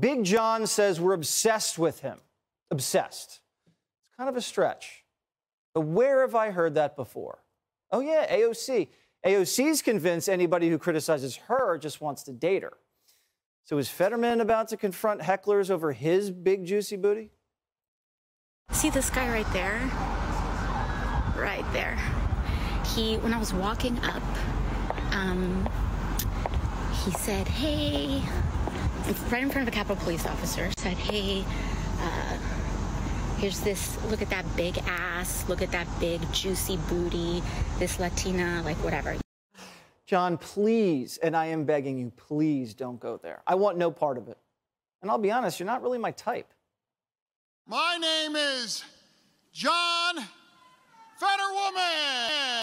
Big John says we're obsessed with him. Obsessed. It's kind of a stretch. But where have I heard that before? Oh, yeah, AOC. AOC's convinced anybody who criticizes her just wants to date her. So is Fetterman about to confront hecklers over his big, juicy booty? See this guy right there? Right there. He, when I was walking up, he said, hey, right in front of a Capitol Police officer, said, hey, here's this, look at that big ass, look at that big juicy booty, this Latina, like whatever. John, please, and I am begging you, please don't go there. I want no part of it. And I'll be honest, you're not really my type. My name is John Fetterwoman.